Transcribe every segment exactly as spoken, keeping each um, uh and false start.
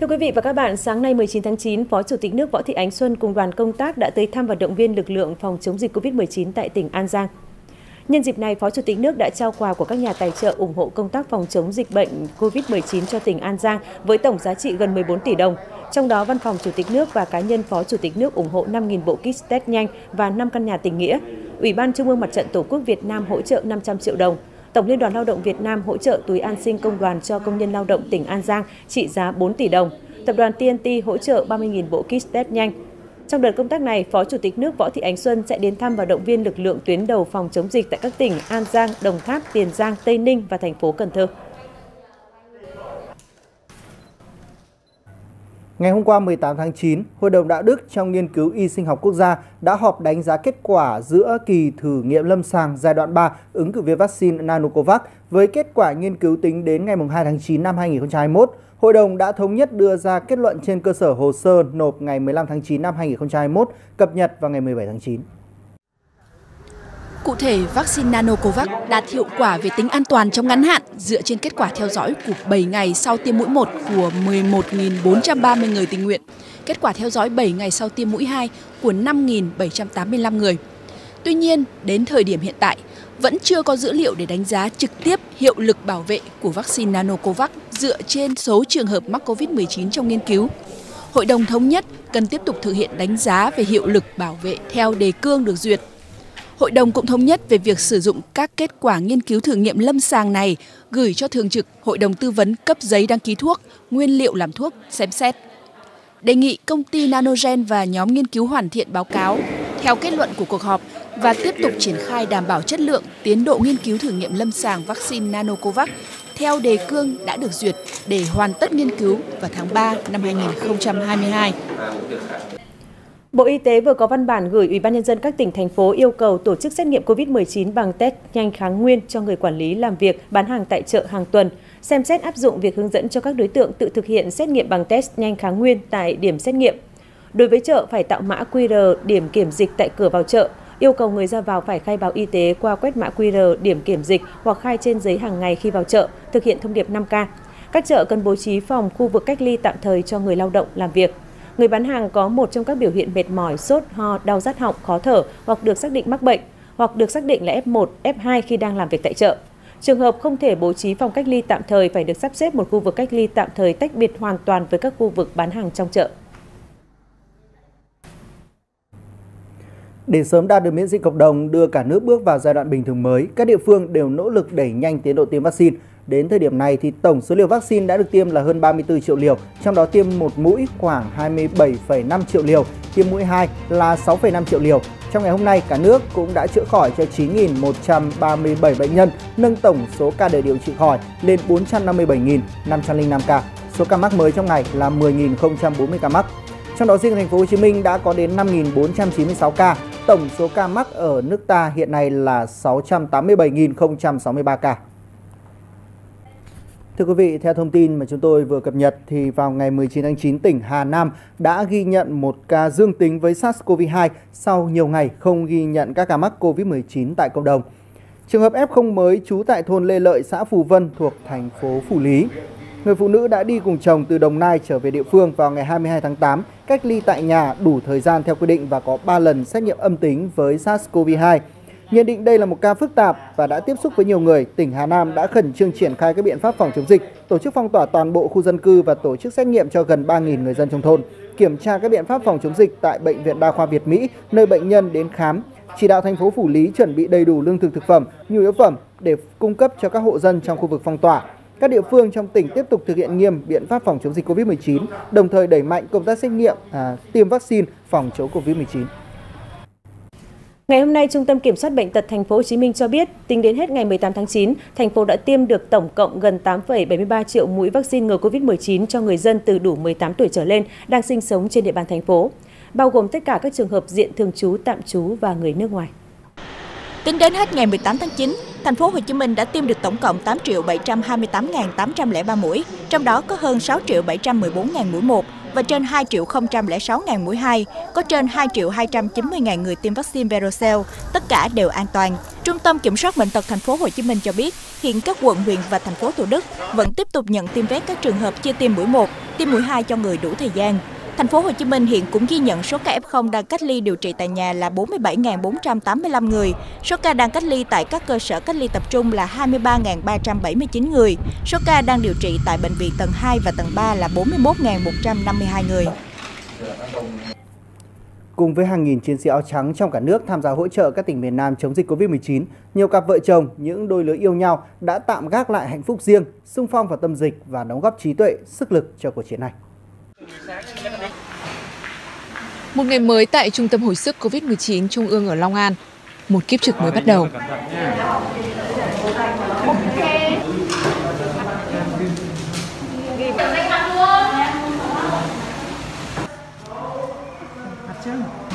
Thưa quý vị và các bạn, sáng nay mười chín tháng chín, Phó Chủ tịch nước Võ Thị Ánh Xuân cùng đoàn công tác đã tới thăm và động viên lực lượng phòng chống dịch Covid mười chín tại tỉnh An Giang. Nhân dịp này, Phó Chủ tịch nước đã trao quà của các nhà tài trợ ủng hộ công tác phòng chống dịch bệnh Covid mười chín cho tỉnh An Giang với tổng giá trị gần mười bốn tỷ đồng. Trong đó, Văn phòng Chủ tịch nước và cá nhân Phó Chủ tịch nước ủng hộ năm nghìn bộ kit test nhanh và năm căn nhà tình nghĩa. Ủy ban Trung ương Mặt trận Tổ quốc Việt Nam hỗ trợ năm trăm triệu đồng. Tổng Liên đoàn Lao động Việt Nam hỗ trợ túi an sinh công đoàn cho công nhân lao động tỉnh An Giang trị giá bốn tỷ đồng. Tập đoàn tê en tê hỗ trợ ba mươi nghìn bộ kit test nhanh. Trong đợt công tác này, Phó Chủ tịch nước Võ Thị Ánh Xuân sẽ đến thăm và động viên lực lượng tuyến đầu phòng chống dịch tại các tỉnh An Giang, Đồng Tháp, Tiền Giang, Tây Ninh và thành phố Cần Thơ. Ngày hôm qua mười tám tháng chín, Hội đồng Đạo đức trong nghiên cứu y sinh học quốc gia đã họp đánh giá kết quả giữa kỳ thử nghiệm lâm sàng giai đoạn ba ứng cử viên vaccine Nanocovax với kết quả nghiên cứu tính đến ngày hai tháng chín năm hai nghìn không trăm hai mươi mốt. Hội đồng đã thống nhất đưa ra kết luận trên cơ sở hồ sơ nộp ngày mười lăm tháng chín năm hai nghìn không trăm hai mươi mốt, cập nhật vào ngày mười bảy tháng chín. Cụ thể, vaccine Nanocovax đạt hiệu quả về tính an toàn trong ngắn hạn dựa trên kết quả theo dõi của bảy ngày sau tiêm mũi một của mười một nghìn bốn trăm ba mươi người tình nguyện, kết quả theo dõi bảy ngày sau tiêm mũi hai của năm nghìn bảy trăm tám mươi lăm người. Tuy nhiên, đến thời điểm hiện tại, vẫn chưa có dữ liệu để đánh giá trực tiếp hiệu lực bảo vệ của vaccine Nanocovax dựa trên số trường hợp mắc Covid mười chín trong nghiên cứu. Hội đồng thống nhất cần tiếp tục thực hiện đánh giá về hiệu lực bảo vệ theo đề cương được duyệt. Hội đồng cũng thống nhất về việc sử dụng các kết quả nghiên cứu thử nghiệm lâm sàng này gửi cho Thường trực Hội đồng Tư vấn cấp giấy đăng ký thuốc, nguyên liệu làm thuốc, xem xét. Đề nghị công ty Nanogen và nhóm nghiên cứu hoàn thiện báo cáo theo kết luận của cuộc họp và tiếp tục triển khai đảm bảo chất lượng, tiến độ nghiên cứu thử nghiệm lâm sàng vaccine Nanocovax theo đề cương đã được duyệt để hoàn tất nghiên cứu vào tháng ba năm hai nghìn không trăm hai mươi hai. Bộ Y tế vừa có văn bản gửi Ủy ban Nhân dân các tỉnh, thành phố yêu cầu tổ chức xét nghiệm Covid mười chín bằng test nhanh kháng nguyên cho người quản lý làm việc, bán hàng tại chợ hàng tuần, xem xét áp dụng việc hướng dẫn cho các đối tượng tự thực hiện xét nghiệm bằng test nhanh kháng nguyên tại điểm xét nghiệm. Đối với chợ, phải tạo mã quy rờ điểm kiểm dịch tại cửa vào chợ, yêu cầu người ra vào phải khai báo y tế qua quét mã quy rờ điểm kiểm dịch hoặc khai trên giấy hàng ngày khi vào chợ, thực hiện thông điệp năm K. Các chợ cần bố trí phòng, khu vực cách ly tạm thời cho người lao động làm việc. Người bán hàng có một trong các biểu hiện mệt mỏi, sốt, ho, đau rát họng, khó thở hoặc được xác định mắc bệnh, hoặc được xác định là F một, F hai khi đang làm việc tại chợ. Trường hợp không thể bố trí phòng cách ly tạm thời phải được sắp xếp một khu vực cách ly tạm thời tách biệt hoàn toàn với các khu vực bán hàng trong chợ. Để sớm đạt được miễn dịch cộng đồng, đưa cả nước bước vào giai đoạn bình thường mới, các địa phương đều nỗ lực đẩy nhanh tiến độ tiêm vaccine. Đến thời điểm này, thì tổng số liều vaccine đã được tiêm là hơn ba mươi tư triệu liều, trong đó tiêm một mũi khoảng hai mươi bảy phẩy năm triệu liều, tiêm mũi hai là sáu phẩy năm triệu liều. Trong ngày hôm nay, cả nước cũng đã chữa khỏi cho chín nghìn một trăm ba mươi bảy bệnh nhân, nâng tổng số ca được điều trị khỏi lên bốn trăm năm mươi bảy nghìn năm trăm linh năm ca. Số ca mắc mới trong ngày là mười nghìn không trăm bốn mươi ca mắc. Trong đó riêng thành phố Hồ Chí Minh đã có đến năm nghìn bốn trăm chín mươi sáu ca. Tổng số ca mắc ở nước ta hiện nay là sáu trăm tám mươi bảy nghìn không trăm sáu mươi ba ca. Thưa quý vị, theo thông tin mà chúng tôi vừa cập nhật thì vào ngày mười chín tháng chín, tỉnh Hà Nam đã ghi nhận một ca dương tính với SARS-xê o vê hai sau nhiều ngày không ghi nhận các ca mắc Covid mười chín tại cộng đồng. Trường hợp ép không mới trú tại thôn Lê Lợi, xã Phù Vân thuộc thành phố Phủ Lý. Người phụ nữ đã đi cùng chồng từ Đồng Nai trở về địa phương vào ngày hai mươi hai tháng tám, cách ly tại nhà đủ thời gian theo quy định và có ba lần xét nghiệm âm tính với SARS-xê o vê hai. Nhận định đây là một ca phức tạp và đã tiếp xúc với nhiều người, tỉnh Hà Nam đã khẩn trương triển khai các biện pháp phòng chống dịch, tổ chức phong tỏa toàn bộ khu dân cư và tổ chức xét nghiệm cho gần ba nghìn người dân trong thôn, kiểm tra các biện pháp phòng chống dịch tại Bệnh viện Đa khoa Việt Mỹ, nơi bệnh nhân đến khám, chỉ đạo thành phố Phủ Lý chuẩn bị đầy đủ lương thực thực phẩm, nhu yếu phẩm để cung cấp cho các hộ dân trong khu vực phong tỏa. Các địa phương trong tỉnh tiếp tục thực hiện nghiêm biện pháp phòng chống dịch Covid mười chín, đồng thời đẩy mạnh công tác xét nghiệm, à, tiêm vaccine phòng chống Covid mười chín. Ngày hôm nay, Trung tâm Kiểm soát Bệnh tật Thành phố Hồ Chí Minh cho biết, tính đến hết ngày mười tám tháng chín, thành phố đã tiêm được tổng cộng gần tám phẩy bảy mươi ba triệu mũi vaccine ngừa Covid mười chín cho người dân từ đủ mười tám tuổi trở lên đang sinh sống trên địa bàn thành phố, bao gồm tất cả các trường hợp diện thường trú, tạm trú và người nước ngoài. Tính đến hết ngày mười tám tháng chín, thành phố Hồ Chí Minh đã tiêm được tổng cộng tám triệu bảy trăm hai mươi tám nghìn tám trăm lẻ ba mũi, trong đó có hơn sáu triệu bảy trăm mười bốn nghìn mũi một và trên hai triệu không trăm lẻ sáu nghìn mũi hai, có trên hai triệu hai trăm chín mươi nghìn người tiêm vaccine VeroCell, tất cả đều an toàn. Trung tâm Kiểm soát Bệnh tật Thành phố Hồ Chí Minh cho biết, hiện các quận, huyện và thành phố Thủ Đức vẫn tiếp tục nhận tiêm vét các trường hợp chưa tiêm mũi một, tiêm mũi hai cho người đủ thời gian. Thành phố Hồ Chí Minh hiện cũng ghi nhận số ca ép không đang cách ly điều trị tại nhà là bốn mươi bảy nghìn bốn trăm tám mươi lăm người, số ca đang cách ly tại các cơ sở cách ly tập trung là hai mươi ba nghìn ba trăm bảy mươi chín người, số ca đang điều trị tại bệnh viện tầng hai và tầng ba là bốn mươi mốt nghìn một trăm năm mươi hai người. Cùng với hàng nghìn chiến sĩ áo trắng trong cả nước tham gia hỗ trợ các tỉnh miền Nam chống dịch Covid mười chín, nhiều cặp vợ chồng, những đôi lứa yêu nhau đã tạm gác lại hạnh phúc riêng, xung phong vào tâm dịch và đóng góp trí tuệ, sức lực cho cuộc chiến này. Một ngày mới tại Trung tâm Hồi sức Covid mười chín Trung ương ở Long An, một kiếp trực mới bắt đầu. Hôm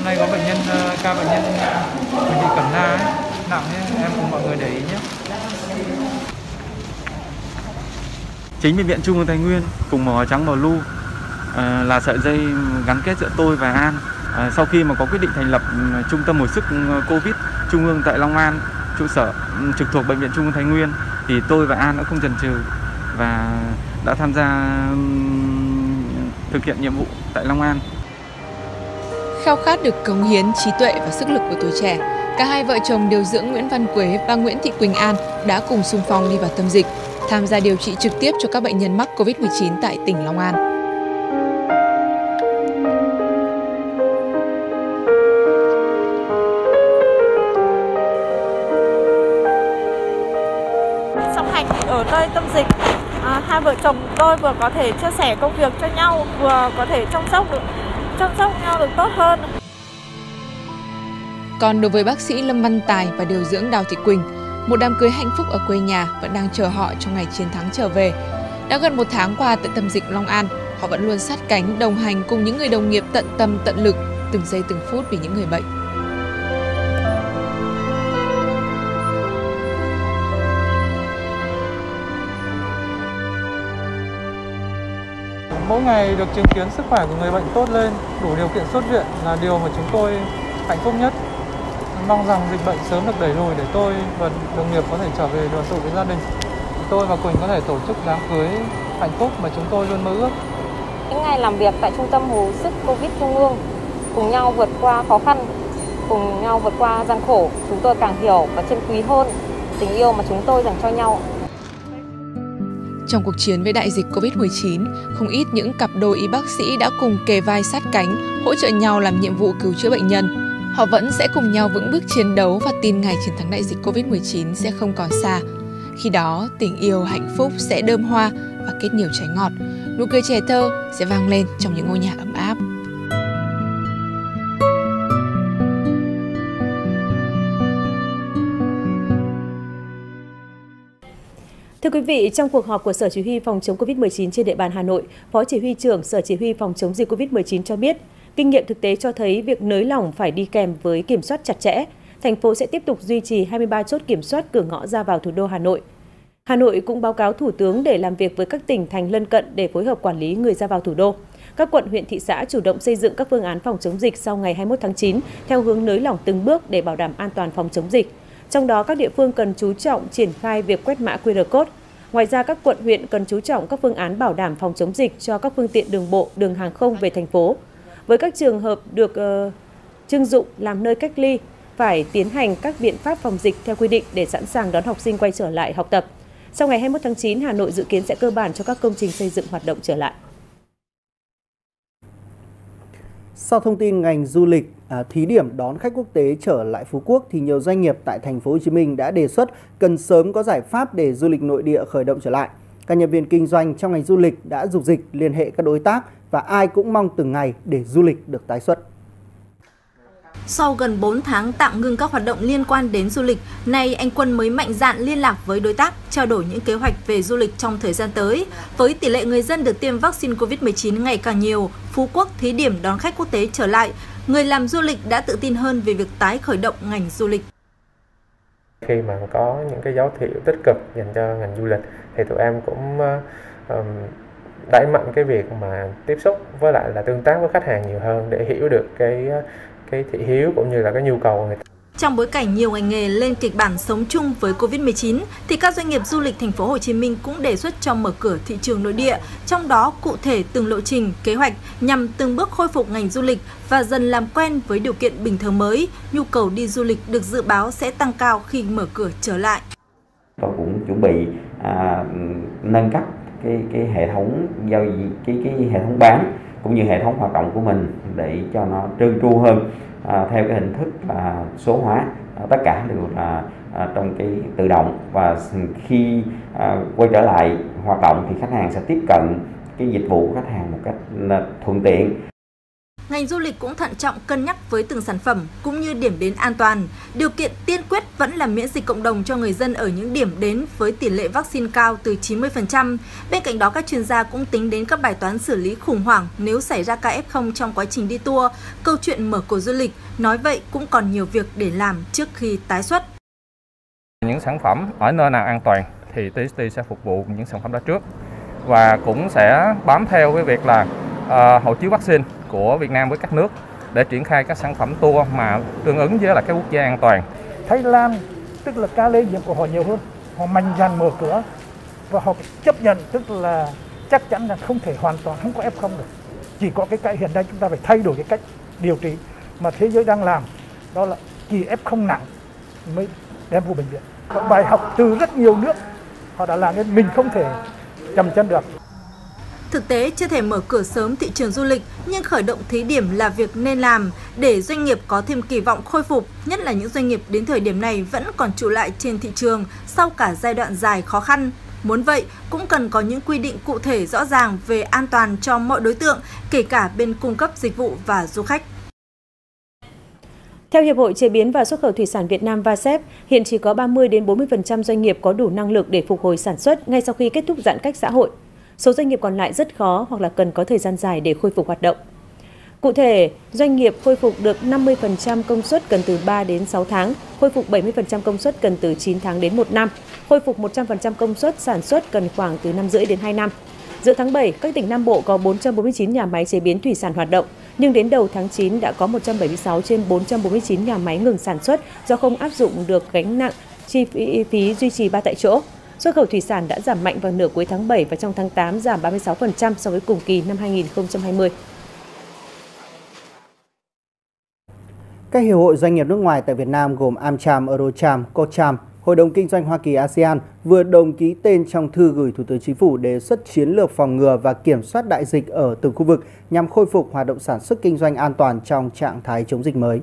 nay có bệnh nhân ca bệnh nhân bệnh viện Cần Thơ nặng nhé, em cùng mọi người để ý nhé. Chính bệnh viện Trung ương Thái Nguyên cùng màu trắng màu lu à, là sợi dây gắn kết giữa tôi và An. À, sau khi mà có quyết định thành lập Trung tâm Hồi sức Covid Trung ương tại Long An, trụ sở trực thuộc bệnh viện Trung ương Thái Nguyên, thì tôi và An đã không chần chừ và đã tham gia thực hiện nhiệm vụ tại Long An. Khao khát được cống hiến trí tuệ và sức lực của tuổi trẻ, cả hai vợ chồng điều dưỡng Nguyễn Văn Quế và Nguyễn Thị Quỳnh An đã cùng xung phong đi vào tâm dịch, tham gia điều trị trực tiếp cho các bệnh nhân mắc Covid mười chín tại tỉnh Long An. Trong hành ở nơi tâm dịch, à, hai vợ chồng tôi vừa có thể chia sẻ công việc cho nhau, vừa có thể chăm sóc được chăm sóc nhau được tốt hơn. Còn đối với bác sĩ Lâm Văn Tài và điều dưỡng Đào Thị Quỳnh, một đám cưới hạnh phúc ở quê nhà vẫn đang chờ họ trong ngày chiến thắng trở về. Đã gần một tháng qua tại tâm dịch Long An, họ vẫn luôn sát cánh đồng hành cùng những người đồng nghiệp tận tâm tận lực, từng giây từng phút vì những người bệnh. Mỗi ngày được chứng kiến sức khỏe của người bệnh tốt lên, đủ điều kiện xuất viện là điều mà chúng tôi hạnh phúc nhất. Mong rằng dịch bệnh sớm được đẩy lùi để tôi và đồng nghiệp có thể trở về đoàn tụ với gia đình. Tôi và Quỳnh có thể tổ chức đám cưới hạnh phúc mà chúng tôi luôn mơ ước. Những ngày làm việc tại Trung tâm Hồi sức Covid Trung ương, cùng nhau vượt qua khó khăn, cùng nhau vượt qua gian khổ, chúng tôi càng hiểu và trân quý hơn tình yêu mà chúng tôi dành cho nhau. Trong cuộc chiến với đại dịch Covid mười chín, không ít những cặp đôi y bác sĩ đã cùng kề vai sát cánh, hỗ trợ nhau làm nhiệm vụ cứu chữa bệnh nhân. Họ vẫn sẽ cùng nhau vững bước chiến đấu và tin ngày chiến thắng đại dịch Covid mười chín sẽ không còn xa. Khi đó, tình yêu hạnh phúc sẽ đơm hoa và kết nhiều trái ngọt. Nụ cười trẻ thơ sẽ vang lên trong những ngôi nhà ấm áp. Thưa quý vị, trong cuộc họp của Sở Chỉ huy Phòng chống Covid mười chín trên địa bàn Hà Nội, Phó Chỉ huy trưởng Sở Chỉ huy Phòng chống dịch Covid mười chín cho biết, kinh nghiệm thực tế cho thấy việc nới lỏng phải đi kèm với kiểm soát chặt chẽ. Thành phố sẽ tiếp tục duy trì hai mươi ba chốt kiểm soát cửa ngõ ra vào thủ đô Hà Nội. Hà Nội cũng báo cáo Thủ tướng để làm việc với các tỉnh thành lân cận để phối hợp quản lý người ra vào thủ đô. Các quận, huyện, thị xã chủ động xây dựng các phương án phòng chống dịch sau ngày hai mươi mốt tháng chín theo hướng nới lỏng từng bước để bảo đảm an toàn phòng chống dịch. Trong đó, các địa phương cần chú trọng triển khai việc quét mã quy rờ code. Ngoài ra, các quận, huyện cần chú trọng các phương án bảo đảm phòng chống dịch cho các phương tiện đường bộ, đường hàng không về thành phố. Với các trường hợp được uh, trưng dụng làm nơi cách ly, phải tiến hành các biện pháp phòng dịch theo quy định để sẵn sàng đón học sinh quay trở lại học tập. Sau ngày hai mươi mốt tháng chín, Hà Nội dự kiến sẽ cơ bản cho các công trình xây dựng hoạt động trở lại. Sau thông tin ngành du lịch à, thí điểm đón khách quốc tế trở lại Phú Quốc thì nhiều doanh nghiệp tại thành phố Hồ Chí Minh đã đề xuất cần sớm có giải pháp để du lịch nội địa khởi động trở lại. Các nhân viên kinh doanh trong ngành du lịch đã dục dịch liên hệ các đối tác và ai cũng mong từng ngày để du lịch được tái xuất. Sau gần bốn tháng tạm ngừng các hoạt động liên quan đến du lịch, nay anh Quân mới mạnh dạn liên lạc với đối tác, trao đổi những kế hoạch về du lịch trong thời gian tới. Với tỷ lệ người dân được tiêm vaccine Covid mười chín ngày càng nhiều, Phú Quốc thí điểm đón khách quốc tế trở lại, người làm du lịch đã tự tin hơn về việc tái khởi động ngành du lịch. Khi mà có những cái dấu hiệu tích cực dành cho ngành du lịch thì tụi em cũng um, đẩy mạnh cái việc mà tiếp xúc với lại là tương tác với khách hàng nhiều hơn để hiểu được cái cái thị hiếu cũng như là cái nhu cầu của người ta. Trong bối cảnh nhiều ngành nghề lên kịch bản sống chung với Covid mười chín, thì các doanh nghiệp du lịch Thành phố Hồ Chí Minh cũng đề xuất cho mở cửa thị trường nội địa, trong đó cụ thể từng lộ trình, kế hoạch nhằm từng bước khôi phục ngành du lịch và dần làm quen với điều kiện bình thường mới. Nhu cầu đi du lịch được dự báo sẽ tăng cao khi mở cửa trở lại. Tôi cũng chuẩn bị à, nâng cấp cái cái hệ thống giao dịch, cái cái hệ thống bán cũng như hệ thống hoạt động của mình để cho nó trơn tru hơn. À, theo cái hình thức là số hóa, à, tất cả đều là à, trong cái tự động, và khi à, quay trở lại hoạt động thì khách hàng sẽ tiếp cận cái dịch vụ của khách hàng một cách thuận tiện. Ngành du lịch cũng thận trọng cân nhắc với từng sản phẩm cũng như điểm đến an toàn. Điều kiện tiên quyết vẫn là miễn dịch cộng đồng cho người dân ở những điểm đến với tỷ lệ vaccine cao từ chín mươi phần trăm. Bên cạnh đó, các chuyên gia cũng tính đến các bài toán xử lý khủng hoảng nếu xảy ra ca ép không trong quá trình đi tour. Câu chuyện mở cửa du lịch, nói vậy cũng còn nhiều việc để làm trước khi tái xuất. Những sản phẩm ở nơi nào an toàn thì tê ét tê sẽ phục vụ những sản phẩm đó trước. Và cũng sẽ bám theo cái việc là uh, hộ chiếu vaccine của Việt Nam với các nước để triển khai các sản phẩm tour mà tương ứng với là các quốc gia an toàn. Thái Lan, tức là ca lây nhiễm của họ nhiều hơn, họ mạnh dạn mở cửa và họ chấp nhận, tức là chắc chắn là không thể hoàn toàn không có ép không được. Chỉ có cái cách hiện nay chúng ta phải thay đổi cái cách điều trị mà thế giới đang làm, đó là chỉ ép không nặng mới đem vào bệnh viện. Các bài học từ rất nhiều nước họ đã làm nên mình không thể chầm chân được. Thực tế, chưa thể mở cửa sớm thị trường du lịch, nhưng khởi động thí điểm là việc nên làm để doanh nghiệp có thêm kỳ vọng khôi phục, nhất là những doanh nghiệp đến thời điểm này vẫn còn trụ lại trên thị trường sau cả giai đoạn dài khó khăn. Muốn vậy, cũng cần có những quy định cụ thể rõ ràng về an toàn cho mọi đối tượng, kể cả bên cung cấp dịch vụ và du khách. Theo Hiệp hội Chế biến và Xuất khẩu Thủy sản Việt Nam vê e xê, hiện chỉ có ba mươi đến bốn mươi phần trăm doanh nghiệp có đủ năng lực để phục hồi sản xuất ngay sau khi kết thúc giãn cách xã hội. Số doanh nghiệp còn lại rất khó hoặc là cần có thời gian dài để khôi phục hoạt động. Cụ thể, doanh nghiệp khôi phục được năm mươi phần trăm công suất cần từ ba đến sáu tháng, khôi phục bảy mươi phần trăm công suất cần từ chín tháng đến một năm, khôi phục một trăm phần trăm công suất sản xuất cần khoảng từ năm rưỡi đến hai năm. Giữa tháng bảy, các tỉnh Nam Bộ có bốn trăm bốn mươi chín nhà máy chế biến thủy sản hoạt động, nhưng đến đầu tháng chín đã có một trăm bảy mươi sáu trên bốn trăm bốn mươi chín nhà máy ngừng sản xuất do không áp dụng được gánh nặng chi phí duy trì ba tại chỗ. Xuất khẩu thủy sản đã giảm mạnh vào nửa cuối tháng bảy và trong tháng tám giảm ba mươi sáu phần trăm so với cùng kỳ năm hai nghìn không trăm hai mươi. Các hiệp hội doanh nghiệp nước ngoài tại Việt Nam gồm Amcham, Eurocharm, Cocham, Hội đồng Kinh doanh Hoa Kỳ a sê an vừa đồng ký tên trong thư gửi Thủ tướng Chính phủ đề xuất chiến lược phòng ngừa và kiểm soát đại dịch ở từng khu vực nhằm khôi phục hoạt động sản xuất kinh doanh an toàn trong trạng thái chống dịch mới.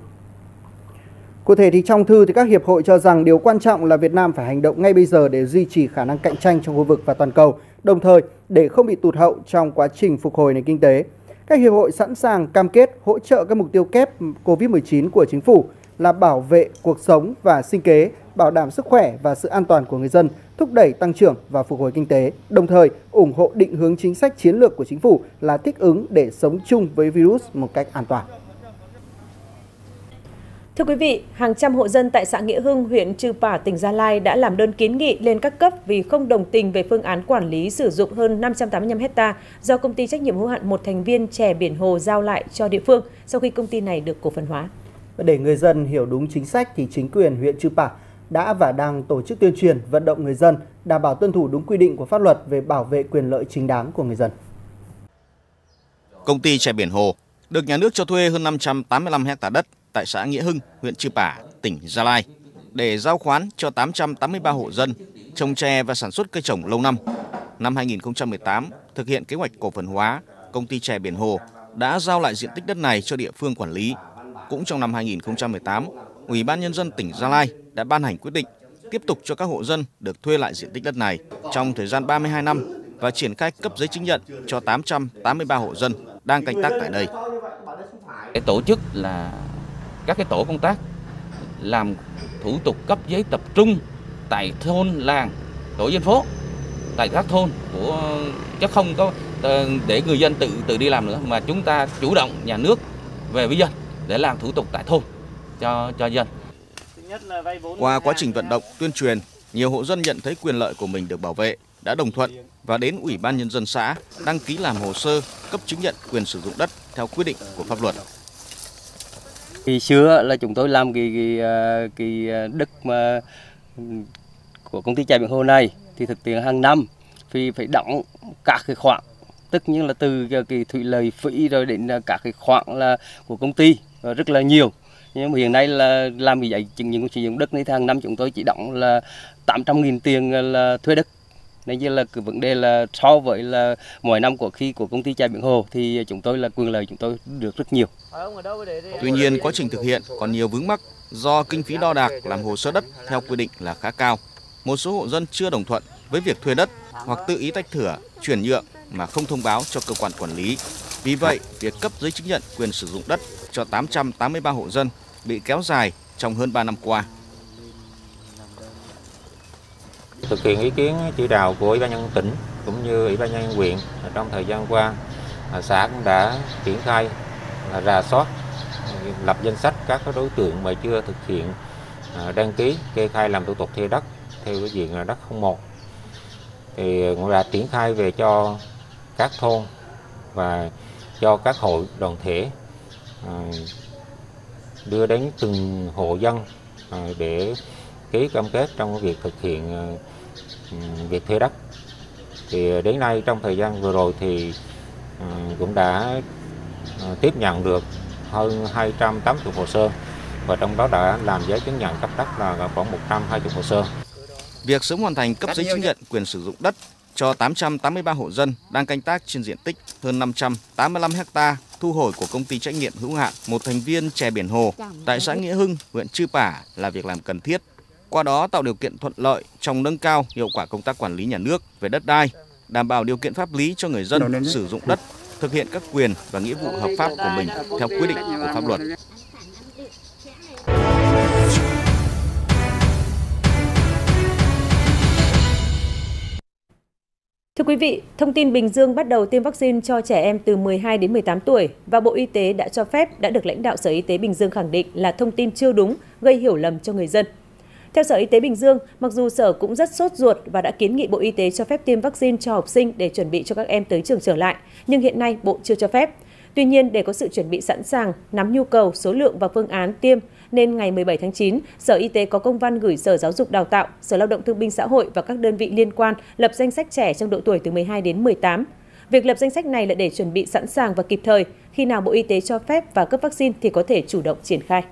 Cụ thể thì trong thư thì các hiệp hội cho rằng điều quan trọng là Việt Nam phải hành động ngay bây giờ để duy trì khả năng cạnh tranh trong khu vực và toàn cầu, đồng thời để không bị tụt hậu trong quá trình phục hồi nền kinh tế. Các hiệp hội sẵn sàng cam kết hỗ trợ các mục tiêu kép Covid mười chín của chính phủ là bảo vệ cuộc sống và sinh kế, bảo đảm sức khỏe và sự an toàn của người dân, thúc đẩy tăng trưởng và phục hồi kinh tế, đồng thời ủng hộ định hướng chính sách chiến lược của chính phủ là thích ứng để sống chung với virus một cách an toàn. Thưa quý vị, hàng trăm hộ dân tại xã Nghĩa Hưng, huyện Chư Pả, tỉnh Gia Lai đã làm đơn kiến nghị lên các cấp vì không đồng tình về phương án quản lý sử dụng hơn năm trăm tám mươi lăm hecta do công ty trách nhiệm hữu hạn một thành viên Chè Biển Hồ giao lại cho địa phương sau khi công ty này được cổ phần hóa. Để người dân hiểu đúng chính sách thì chính quyền huyện Chư Pả đã và đang tổ chức tuyên truyền vận động người dân đảm bảo tuân thủ đúng quy định của pháp luật về bảo vệ quyền lợi chính đáng của người dân. Công ty Chè Biển Hồ được nhà nước cho thuê hơn năm trăm tám mươi lăm hecta đất tại xã Nghĩa Hưng, huyện Chư Pả, tỉnh Gia Lai để giao khoán cho tám trăm tám mươi ba hộ dân trồng chè và sản xuất cây trồng lâu năm. Năm hai nghìn không trăm mười tám, thực hiện kế hoạch cổ phần hóa, công ty Chè Biển Hồ đã giao lại diện tích đất này cho địa phương quản lý. Cũng trong năm hai nghìn không trăm mười tám, Ủy ban Nhân dân tỉnh Gia Lai đã ban hành quyết định tiếp tục cho các hộ dân được thuê lại diện tích đất này trong thời gian ba mươi hai năm và triển khai cấp giấy chứng nhận cho tám trăm tám mươi ba hộ dân đang canh tác tại đây. Để tổ chức là các cái tổ công tác làm thủ tục cấp giấy tập trung tại thôn làng, tổ dân phố, tại các thôn của chứ không có để người dân tự tự đi làm nữa, mà chúng ta chủ động nhà nước về với dân để làm thủ tục tại thôn cho cho dân. Qua quá trình vận động tuyên truyền, nhiều hộ dân nhận thấy quyền lợi của mình được bảo vệ, đã đồng thuận và đến Ủy ban Nhân dân xã đăng ký làm hồ sơ cấp chứng nhận quyền sử dụng đất theo quy định của pháp luật. Khi xưa là chúng tôi làm cái, cái, cái đất mà của công ty Chè Biển Hồ này thì thực tiễn hàng năm thì phải đóng các cái khoản, tức như là từ cái thủy lợi phí rồi đến các cái khoản là của công ty rất là nhiều. Nhưng mà hiện nay là làm cái giấy chứng nhận sử dụng đất này hàng năm chúng tôi chỉ đóng là tám trăm nghìn tiền là thuê đất. Nên như là cái vấn đề là so với là mỗi năm của khi của công ty Chè Biển Hồ thì chúng tôi là quyền lợi chúng tôi được rất nhiều. Tuy nhiên quá trình thực hiện còn nhiều vướng mắc do kinh phí đo đạc làm hồ sơ đất theo quy định là khá cao. Một số hộ dân chưa đồng thuận với việc thuê đất hoặc tự ý tách thửa, chuyển nhượng mà không thông báo cho cơ quan quản lý. Vì vậy, việc cấp giấy chứng nhận quyền sử dụng đất cho tám trăm tám mươi ba hộ dân bị kéo dài trong hơn ba năm qua. Thực hiện ý kiến chỉ đạo của Ủy ban nhân dân tỉnh cũng như Ủy ban nhân dân huyện, trong thời gian qua xã cũng đã triển khai là rà soát, lập danh sách các đối tượng mà chưa thực hiện đăng ký kê khai làm thủ tục thuê đất theo cái diện là đất không một, thì cũng đã triển khai về cho các thôn và cho các hội đoàn thể, đưa đến từng hộ dân để ký cam kết trong việc thực hiện việc thuê đất. Thì đến nay trong thời gian vừa rồi thì cũng đã tiếp nhận được hơn hai trăm tám mươi hồ sơ và trong đó đã làm giấy chứng nhận cấp đất là khoảng một trăm hai mươi hồ sơ. Việc sớm hoàn thành cấp giấy chứng nhận quyền sử dụng đất cho tám trăm tám mươi ba hộ dân đang canh tác trên diện tích hơn năm trăm tám mươi lăm ha thu hồi của công ty trách nhiệm hữu hạn một thành viên Chè Biển Hồ tại xã Nghĩa Hưng, huyện Chư Pả là việc làm cần thiết. Qua đó tạo điều kiện thuận lợi trong nâng cao hiệu quả công tác quản lý nhà nước về đất đai, đảm bảo điều kiện pháp lý cho người dân sử dụng đất, thực hiện các quyền và nghĩa vụ hợp pháp của mình theo quy định của pháp luật. Thưa quý vị, thông tin Bình Dương bắt đầu tiêm vaccine cho trẻ em từ mười hai đến mười tám tuổi và Bộ Y tế đã cho phép đã được lãnh đạo Sở Y tế Bình Dương khẳng định là thông tin chưa đúng, gây hiểu lầm cho người dân. Theo Sở Y tế Bình Dương, mặc dù Sở cũng rất sốt ruột và đã kiến nghị Bộ Y tế cho phép tiêm vaccine cho học sinh để chuẩn bị cho các em tới trường trở lại, nhưng hiện nay Bộ chưa cho phép. Tuy nhiên, để có sự chuẩn bị sẵn sàng, nắm nhu cầu, số lượng và phương án tiêm, nên ngày mười bảy tháng chín, Sở Y tế có công văn gửi Sở Giáo dục Đào tạo, Sở Lao động Thương binh Xã hội và các đơn vị liên quan lập danh sách trẻ trong độ tuổi từ mười hai đến mười tám. Việc lập danh sách này là để chuẩn bị sẵn sàng và kịp thời. Khi nào Bộ Y tế cho phép và cấp vaccine thì có thể chủ động triển khai.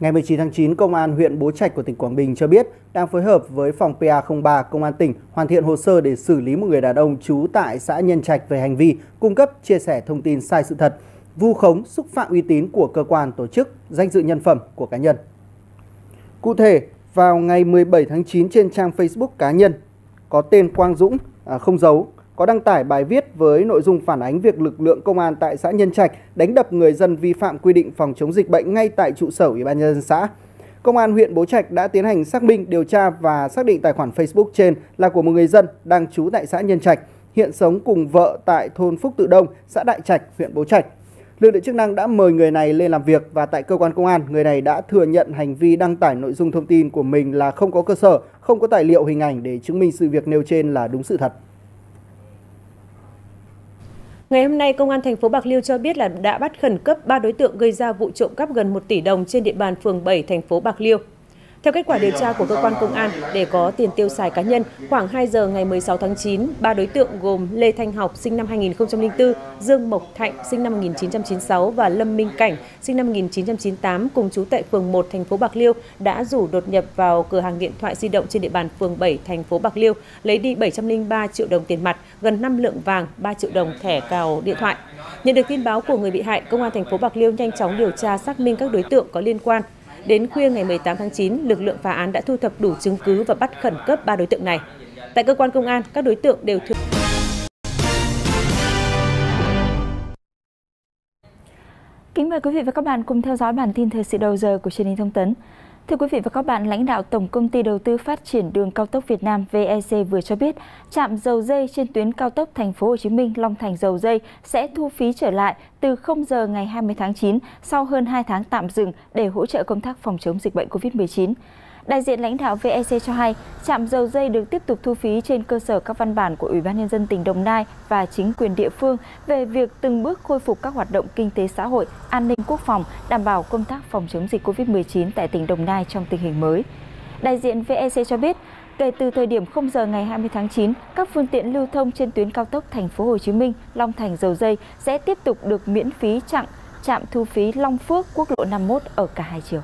Ngày mười chín tháng chín, Công an huyện Bố Trạch của tỉnh Quảng Bình cho biết đang phối hợp với phòng P A không ba Công an tỉnh hoàn thiện hồ sơ để xử lý một người đàn ông trú tại xã Nhân Trạch về hành vi cung cấp, chia sẻ thông tin sai sự thật, vu khống, xúc phạm uy tín của cơ quan tổ chức, danh dự nhân phẩm của cá nhân. Cụ thể, vào ngày mười bảy tháng chín trên trang Facebook cá nhân có tên Quang Dũng, à, không giấu, có đăng tải bài viết với nội dung phản ánh việc lực lượng công an tại xã Nhân Trạch đánh đập người dân vi phạm quy định phòng chống dịch bệnh ngay tại trụ sở Ủy ban nhân dân xã. Công an huyện Bố Trạch đã tiến hành xác minh, điều tra và xác định tài khoản Facebook trên là của một người dân đang trú tại xã Nhân Trạch, hiện sống cùng vợ tại thôn Phúc Tự Đông, xã Đại Trạch, huyện Bố Trạch. Lực lượng chức năng đã mời người này lên làm việc và tại cơ quan công an, người này đã thừa nhận hành vi đăng tải nội dung thông tin của mình là không có cơ sở, không có tài liệu hình ảnh để chứng minh sự việc nêu trên là đúng sự thật. Ngày hôm nay, Công an thành phố Bạc Liêu cho biết là đã bắt khẩn cấp ba đối tượng gây ra vụ trộm cắp gần một tỷ đồng trên địa bàn phường bảy thành phố Bạc Liêu. Theo kết quả điều tra của cơ quan công an, để có tiền tiêu xài cá nhân, khoảng hai giờ ngày mười sáu tháng chín, ba đối tượng gồm Lê Thanh Học sinh năm hai nghìn không trăm lẻ bốn, Dương Mộc Thạnh sinh năm một nghìn chín trăm chín mươi sáu và Lâm Minh Cảnh sinh năm một nghìn chín trăm chín mươi tám cùng trú tại phường một thành phố Bạc Liêu đã rủ đột nhập vào cửa hàng điện thoại di động trên địa bàn phường bảy thành phố Bạc Liêu, lấy đi bảy trăm lẻ ba triệu đồng tiền mặt, gần năm lượng vàng, ba triệu đồng thẻ cào điện thoại. Nhận được tin báo của người bị hại, Công an thành phố Bạc Liêu nhanh chóng điều tra xác minh các đối tượng có liên quan. Đến khuya ngày mười tám tháng chín, lực lượng phá án đã thu thập đủ chứng cứ và bắt khẩn cấp ba đối tượng này. Tại cơ quan công an, các đối tượng đều thừa. Kính mời quý vị và các bạn cùng theo dõi bản tin thời sự đầu giờ của truyền hình Thông tấn. Thưa quý vị và các bạn, lãnh đạo Tổng công ty Đầu tư Phát triển Đường cao tốc Việt Nam V E C vừa cho biết, trạm Dầu Dây trên tuyến cao tốc Thành phố Hồ Chí Minh Long Thành Dầu Dây sẽ thu phí trở lại từ không giờ ngày hai mươi tháng chín sau hơn hai tháng tạm dừng để hỗ trợ công tác phòng chống dịch bệnh covid mười chín. Đại diện lãnh đạo vê e xê cho hay, trạm dầu Dây được tiếp tục thu phí trên cơ sở các văn bản của Ủy ban Nhân dân tỉnh Đồng Nai và chính quyền địa phương về việc từng bước khôi phục các hoạt động kinh tế xã hội, an ninh quốc phòng, đảm bảo công tác phòng chống dịch Covid mười chín tại tỉnh Đồng Nai trong tình hình mới. Đại diện vê e xê cho biết, kể từ thời điểm không giờ ngày hai mươi tháng chín, các phương tiện lưu thông trên tuyến cao tốc Thành phố Hồ Chí Minh, Long Thành, dầu Dây sẽ tiếp tục được miễn phí chặng trạm thu phí Long Phước, quốc lộ năm mươi mốt ở cả hai chiều.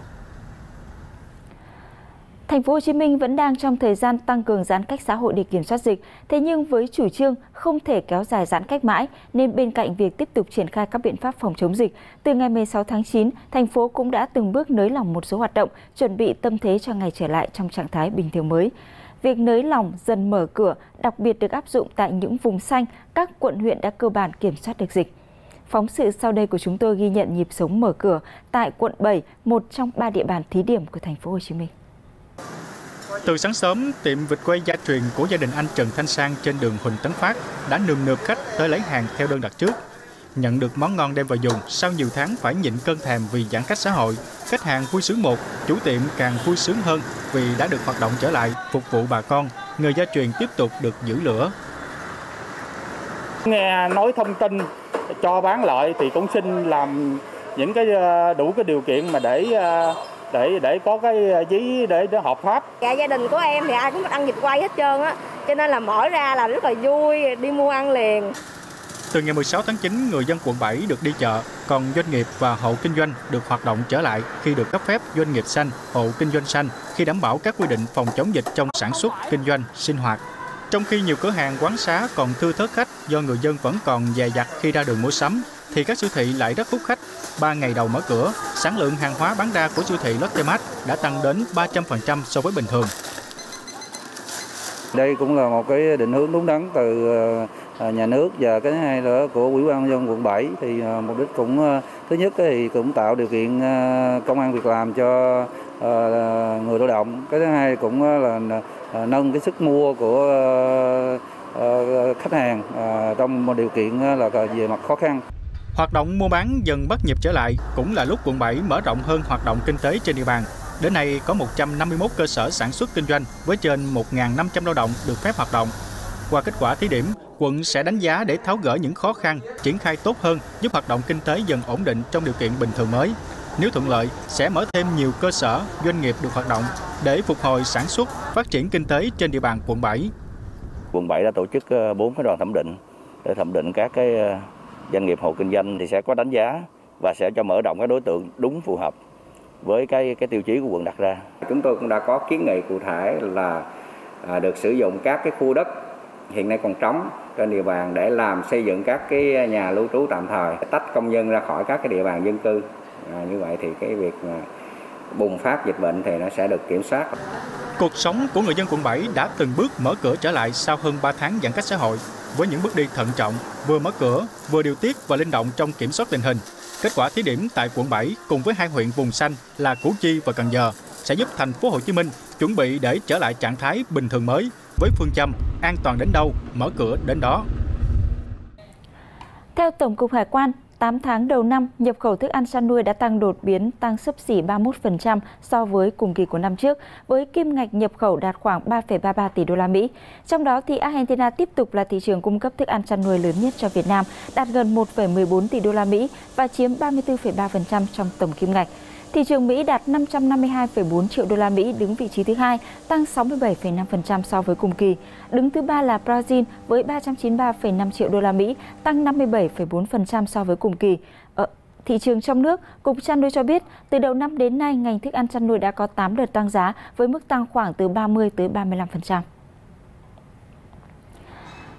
Thành phố Hồ Chí Minh vẫn đang trong thời gian tăng cường giãn cách xã hội để kiểm soát dịch, thế nhưng với chủ trương không thể kéo dài giãn cách mãi nên bên cạnh việc tiếp tục triển khai các biện pháp phòng chống dịch, từ ngày mười sáu tháng chín, thành phố cũng đã từng bước nới lỏng một số hoạt động, chuẩn bị tâm thế cho ngày trở lại trong trạng thái bình thường mới. Việc nới lỏng dần mở cửa đặc biệt được áp dụng tại những vùng xanh, các quận huyện đã cơ bản kiểm soát được dịch. Phóng sự sau đây của chúng tôi ghi nhận nhịp sống mở cửa tại quận bảy, một trong ba địa bàn thí điểm của thành phố Hồ Chí Minh. Từ sáng sớm, tiệm vịt quay gia truyền của gia đình anh Trần Thanh Sang trên đường Huỳnh Tấn Phát đã nườm nượp khách tới lấy hàng theo đơn đặt trước. Nhận được món ngon đem vào dùng, sau nhiều tháng phải nhịn cơn thèm vì giãn cách xã hội, khách hàng vui sướng một, chủ tiệm càng vui sướng hơn vì đã được hoạt động trở lại, phục vụ bà con, người gia truyền tiếp tục được giữ lửa. Nghe nói thông tin cho bán lại thì cũng xin làm những cái đủ cái điều kiện mà để... để để có cái giấy để, để hợp pháp. Dạ, gia đình của em thì ai cũng ăn vịt quay hết trơn á, cho nên là mở ra là rất là vui, đi mua ăn liền. Từ ngày mười sáu tháng chín, người dân quận bảy được đi chợ, còn doanh nghiệp và hộ kinh doanh được hoạt động trở lại khi được cấp phép doanh nghiệp xanh, hộ kinh doanh xanh khi đảm bảo các quy định phòng chống dịch trong sản xuất, kinh doanh, sinh hoạt. Trong khi nhiều cửa hàng quán xá còn thưa thớt khách do người dân vẫn còn dè dặt khi ra đường mua sắm, thì các siêu thị lại rất hút khách. Ba ngày đầu mở cửa, sản lượng hàng hóa bán ra của siêu thị Lotte Mart đã tăng đến ba trăm phần trăm so với bình thường. Đây cũng là một cái định hướng đúng đắn từ nhà nước và cái hai nữa của Ủy ban nhân dân quận bảy, thì mục đích cũng thứ nhất thì cũng tạo điều kiện công ăn việc làm cho người lao động, cái thứ hai cũng là nâng cái sức mua của khách hàng trong điều kiện là về mặt khó khăn. Hoạt động mua bán dần bắt nhịp trở lại cũng là lúc quận bảy mở rộng hơn hoạt động kinh tế trên địa bàn. Đến nay có một trăm năm mươi mốt cơ sở sản xuất kinh doanh với trên một nghìn năm trăm lao động được phép hoạt động. Qua kết quả thí điểm, quận sẽ đánh giá để tháo gỡ những khó khăn, triển khai tốt hơn, giúp hoạt động kinh tế dần ổn định trong điều kiện bình thường mới. Nếu thuận lợi, sẽ mở thêm nhiều cơ sở, doanh nghiệp được hoạt động để phục hồi sản xuất, phát triển kinh tế trên địa bàn quận bảy. Quận bảy đã tổ chức bốn cái đoàn thẩm định để thẩm định các cái doanh nghiệp hộ kinh doanh, thì sẽ có đánh giá và sẽ cho mở rộng các đối tượng đúng phù hợp với cái cái tiêu chí của quận đặt ra. Chúng tôi cũng đã có kiến nghị cụ thể là à, được sử dụng các cái khu đất hiện nay còn trống trên địa bàn để làm xây dựng các cái nhà lưu trú tạm thời, tách công nhân ra khỏi các cái địa bàn dân cư. À, như vậy thì cái việc mà bùng phát dịch bệnh thì nó sẽ được kiểm soát. Cuộc sống của người dân quận bảy đã từng bước mở cửa trở lại sau hơn ba tháng giãn cách xã hội, với những bước đi thận trọng, vừa mở cửa, vừa điều tiết và linh động trong kiểm soát tình hình. Kết quả thí điểm tại quận bảy cùng với hai huyện vùng xanh là Củ Chi và Cần Giờ sẽ giúp thành phố Hồ Chí Minh chuẩn bị để trở lại trạng thái bình thường mới với phương châm an toàn đến đâu, mở cửa đến đó. Theo Tổng cục Hải quan, tám tháng đầu năm, nhập khẩu thức ăn chăn nuôi đã tăng đột biến, tăng xấp xỉ ba mươi mốt phần trăm so với cùng kỳ của năm trước, với kim ngạch nhập khẩu đạt khoảng ba phẩy ba mươi ba tỷ đô la Mỹ. Trong đó thì Argentina tiếp tục là thị trường cung cấp thức ăn chăn nuôi lớn nhất cho Việt Nam, đạt gần một phẩy mười bốn tỷ đô la Mỹ và chiếm ba mươi tư phẩy ba phần trăm trong tổng kim ngạch. Thị trường Mỹ đạt năm trăm năm mươi hai phẩy bốn triệu đô la Mỹ, đứng vị trí thứ hai, tăng sáu mươi bảy phẩy năm phần trăm so với cùng kỳ. Đứng thứ ba là Brazil với ba trăm chín mươi ba phẩy năm triệu đô la Mỹ, tăng năm mươi bảy phẩy bốn phần trăm so với cùng kỳ. Ở thị trường trong nước, Cục Chăn nuôi cho biết, từ đầu năm đến nay, ngành thức ăn chăn nuôi đã có tám đợt tăng giá với mức tăng khoảng từ ba mươi tới ba mươi lăm phần trăm.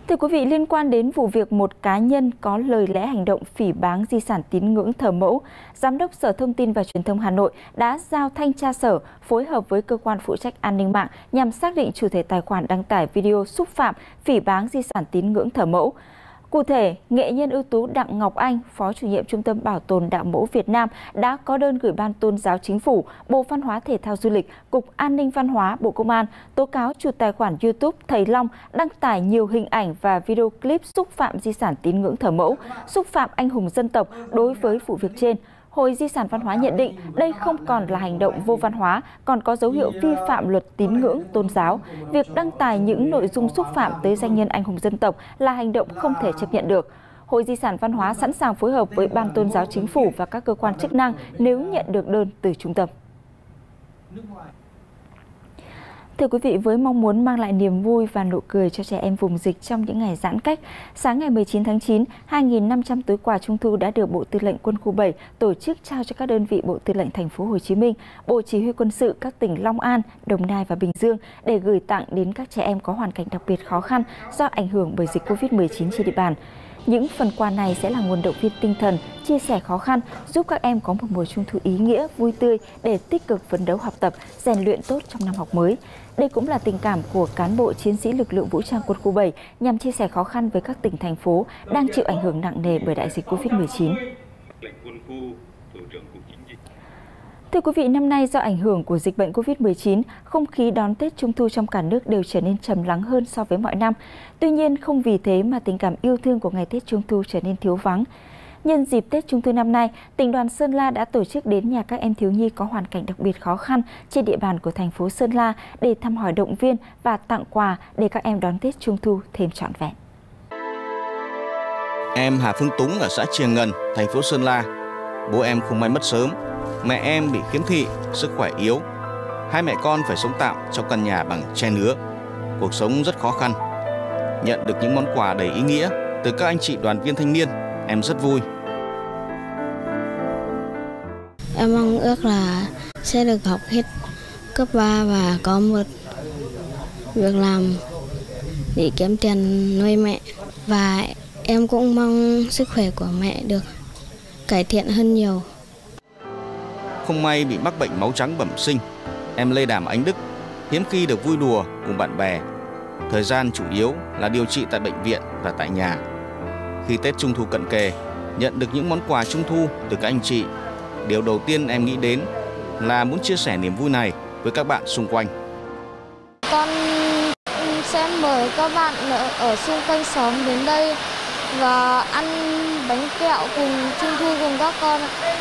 Thưa quý vị, liên quan đến vụ việc một cá nhân có lời lẽ hành động phỉ báng di sản tín ngưỡng thờ mẫu, Giám đốc Sở Thông tin và Truyền thông Hà Nội đã giao thanh tra sở phối hợp với cơ quan phụ trách an ninh mạng nhằm xác định chủ thể tài khoản đăng tải video xúc phạm phỉ báng di sản tín ngưỡng thờ mẫu. Cụ thể, nghệ nhân ưu tú Đặng Ngọc Anh, Phó chủ nhiệm Trung tâm Bảo tồn Đạo mẫu Việt Nam đã có đơn gửi Ban Tôn giáo Chính phủ, Bộ Văn hóa Thể thao Du lịch, Cục An ninh Văn hóa, Bộ Công an tố cáo chủ tài khoản YouTube Thầy Long đăng tải nhiều hình ảnh và video clip xúc phạm di sản tín ngưỡng thờ mẫu, xúc phạm anh hùng dân tộc đối với vụ việc trên. Hội Di sản Văn hóa nhận định đây không còn là hành động vô văn hóa, còn có dấu hiệu vi phạm luật tín ngưỡng, tôn giáo. Việc đăng tải những nội dung xúc phạm tới danh nhân anh hùng dân tộc là hành động không thể chấp nhận được. Hội Di sản Văn hóa sẵn sàng phối hợp với Ban Tôn giáo Chính phủ và các cơ quan chức năng nếu nhận được đơn từ trung tâm. Thưa quý vị, với mong muốn mang lại niềm vui và nụ cười cho trẻ em vùng dịch trong những ngày giãn cách, sáng ngày mười chín tháng chín, hai nghìn năm trăm túi quà Trung thu đã được Bộ Tư lệnh Quân khu bảy tổ chức trao cho các đơn vị Bộ Tư lệnh Thành phố Hồ Chí Minh, Bộ Chỉ huy Quân sự các tỉnh Long An, Đồng Nai và Bình Dương để gửi tặng đến các trẻ em có hoàn cảnh đặc biệt khó khăn do ảnh hưởng bởi dịch Covid mười chín trên địa bàn. Những phần quà này sẽ là nguồn động viên tinh thần, chia sẻ khó khăn, giúp các em có một mùa Trung thu ý nghĩa, vui tươi để tích cực phấn đấu học tập, rèn luyện tốt trong năm học mới. Đây cũng là tình cảm của cán bộ chiến sĩ lực lượng vũ trang Quân khu bảy nhằm chia sẻ khó khăn với các tỉnh, thành phố đang chịu ảnh hưởng nặng nề bởi đại dịch Covid mười chín. Thưa quý vị, năm nay do ảnh hưởng của dịch bệnh Covid mười chín, không khí đón Tết Trung thu trong cả nước đều trở nên trầm lắng hơn so với mọi năm. Tuy nhiên, không vì thế mà tình cảm yêu thương của ngày Tết Trung thu trở nên thiếu vắng. Nhân dịp Tết Trung thu năm nay, tỉnh đoàn Sơn La đã tổ chức đến nhà các em thiếu nhi có hoàn cảnh đặc biệt khó khăn trên địa bàn của thành phố Sơn La để thăm hỏi, động viên và tặng quà để các em đón Tết Trung thu thêm trọn vẹn. Em Hà Phương Túng ở xã Triềng Ngần, thành phố Sơn La. Bố em không may mất sớm. Mẹ em bị khiếm thị, sức khỏe yếu. Hai mẹ con phải sống tạm trong căn nhà bằng tre nứa. Cuộc sống rất khó khăn. Nhận được những món quà đầy ý nghĩa từ các anh chị đoàn viên thanh niên, em rất vui. Em mong ước là sẽ được học hết cấp ba và có một việc làm để kiếm tiền nuôi mẹ. Và em cũng mong sức khỏe của mẹ được cải thiện hơn nhiều. Không may bị mắc bệnh máu trắng bẩm sinh, em Lê Đàm Ánh Đức hiếm khi được vui đùa cùng bạn bè. Thời gian chủ yếu là điều trị tại bệnh viện và tại nhà. Khi Tết Trung thu cận kề, nhận được những món quà Trung thu từ các anh chị, điều đầu tiên em nghĩ đến là muốn chia sẻ niềm vui này với các bạn xung quanh. Con sẽ mời các bạn ở xung quanh xóm đến đây và ăn bánh kẹo cùng Trung thu cùng các con ạ.